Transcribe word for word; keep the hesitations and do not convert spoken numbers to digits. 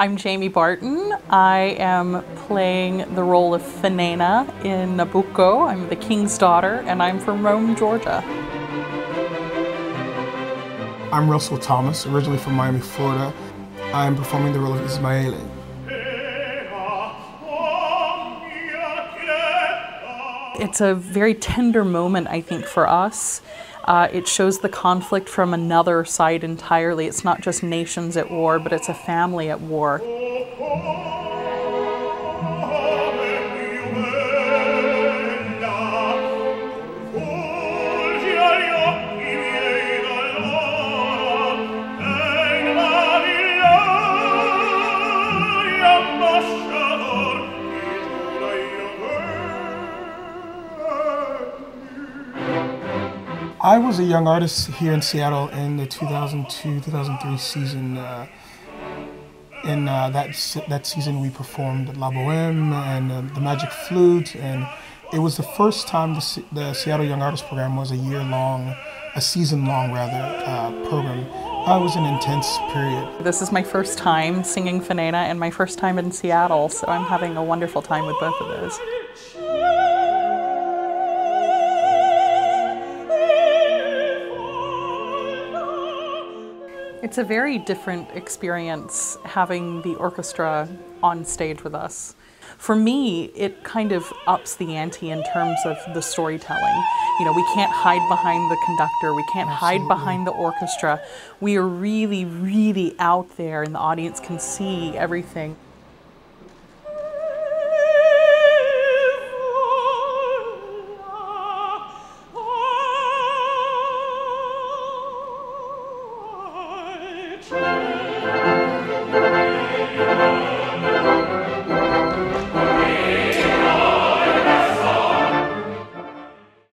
I'm Jamie Barton. I am playing the role of Fenena in Nabucco. I'm the king's daughter, and I'm from Rome, Georgia. I'm Russell Thomas, originally from Miami, Florida. I am performing the role of Ismaele. It's a very tender moment, I think, for us. Uh, it shows the conflict from another side entirely. It's not just nations at war, but it's a family at war. I was a young artist here in Seattle in the two thousand two two thousand three season. Uh, in uh, that se that season, we performed La Bohème and uh, the Magic Flute, and it was the first time the, Se the Seattle Young Artists Program was a year long, a season long rather, uh, program. Uh, it was an intense period. This is my first time singing Fenena and my first time in Seattle, so I'm having a wonderful time with both of those. It's a very different experience having the orchestra on stage with us. For me, it kind of ups the ante in terms of the storytelling. You know, we can't hide behind the conductor, we can't Absolutely. hide behind the orchestra. We are really, really out there and the audience can see everything.